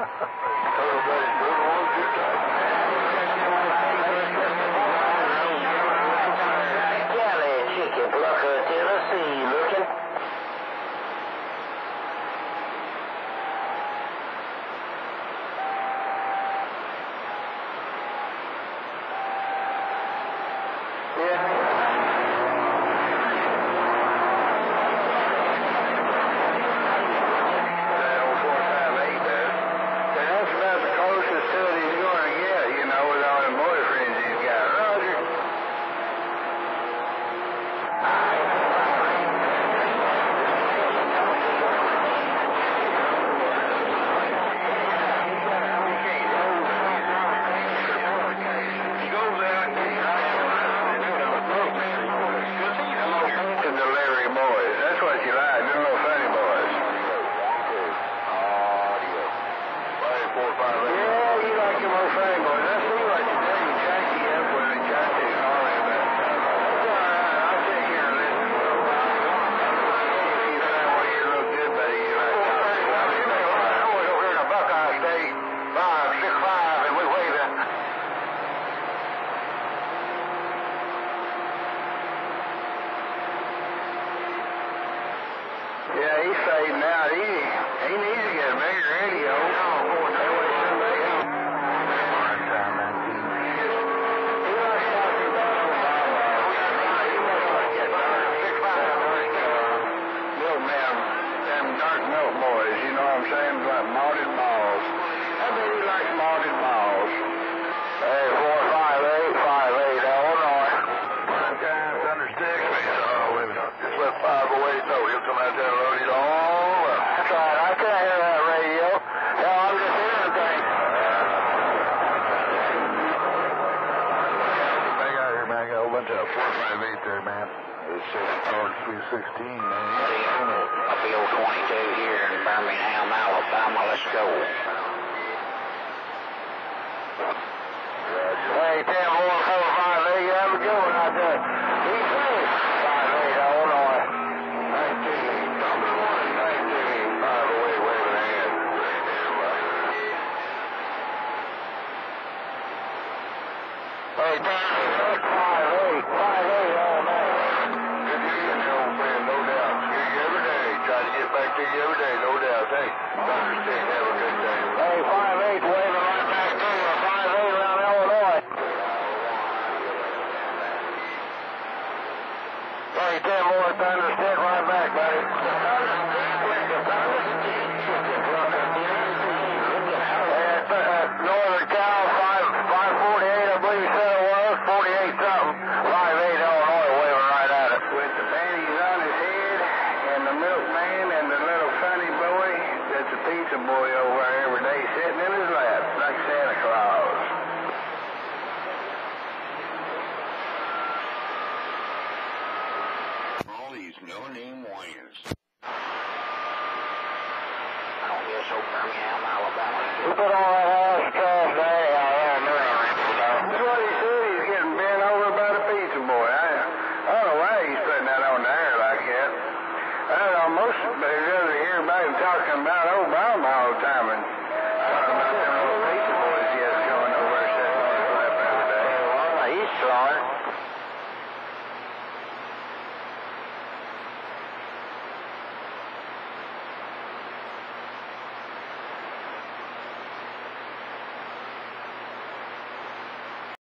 Galley Chicken Plucker, Tennessee, looking. Yeah. Yeah, he's fading out. He needs to get a bigger radio. Little man, them dark milk boys, you know what I'm saying? Like malted balls. I bet he likes malted balls. Hey, 458, 58, Illinois. One time, thunder sticks me, so just left 508, though. He'll come out there. Field 22 here in Birmingham, Alabama. Let's go. Hey, 10-4-4-5-8, you have a good one out there. He's safe. 5-8, Illinois. 19, number 1, 19, 5-8, waving hand. Hey, 10-6-5-8, 5-8. Every day, no doubt. Hey, Dr. Sting, have a good day. Hey, 5-8, waving right back to you. 5-8 around Illinois. Hey, 10-4, Thunder Stick, right back, buddy. Northern Cal, 548, I believe you said it was, 48-something. 5-8, Illinois, waving right at us. With the panties on his head and the milkman and the a pizza boy over there every day sitting in his lap like Santa Claus. All these no-name warriors. I don't hear so Birmingham, Alabama. Who put all that ass trash daddy out there in New England? This is what he said. He's getting bent over by the pizza boy. I don't know why he's putting that on the air like that. I don't know, most of the other here about him talking about, oh,